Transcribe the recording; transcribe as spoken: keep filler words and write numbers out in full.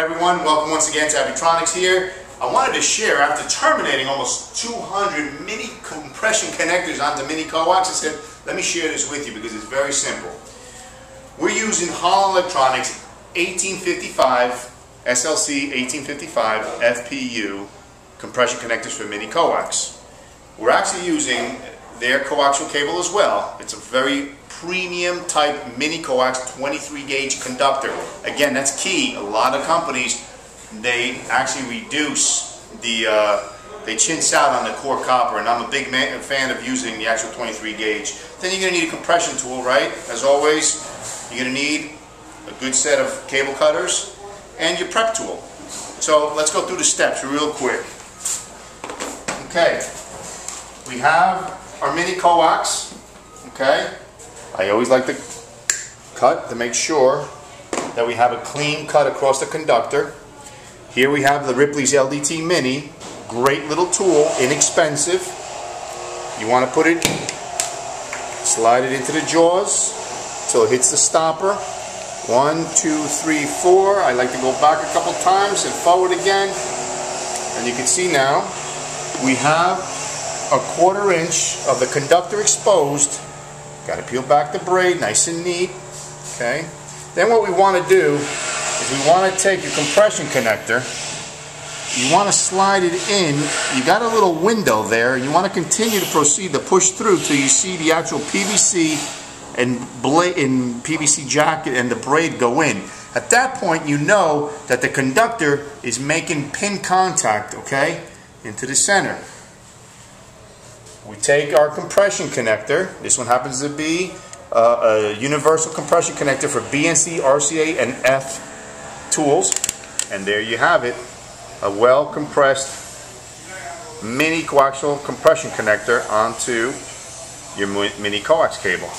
everyone, welcome once again to Abitronics here. I wanted to share, after terminating almost two hundred mini compression connectors onto mini coax, I said, let me share this with you because it's very simple. We're using Holland Electronics eighteen fifty-five, S L C eighteen fifty-five F P U compression connectors for mini coax. We're actually using their coaxial cable as well. It's a very premium type mini coax twenty-three gauge conductor. Again, that's key. A lot of companies, they actually reduce the, uh, they chintz out on the core copper, and I'm a big man, a fan of using the actual twenty-three gauge. Then you're going to need a compression tool, right? As always, you're going to need a good set of cable cutters and your prep tool. So let's go through the steps real quick. Okay, we have our mini coax. Okay, I always like to cut to make sure that we have a clean cut across the conductor. Here we have the Ripley's L D T Mini, great little tool, inexpensive. You want to put it, slide it into the jaws till it hits the stopper. One, two, three, four. I like to go back a couple times and forward again. And you can see now we have a quarter inch of the conductor exposed. Got to peel back the braid, nice and neat. Okay. Then what we want to do is we want to take your compression connector. You want to slide it in. You got a little window there. You want to continue to proceed to push through till you see the actual P V C and in P V C jacket and the braid go in. At that point, you know that the conductor is making pin contact, okay, into the center. We take our compression connector. This one happens to be uh, a universal compression connector for B N C, R C A, and F tools. And there you have it, a well-compressed mini coaxial compression connector onto your mini coax cable.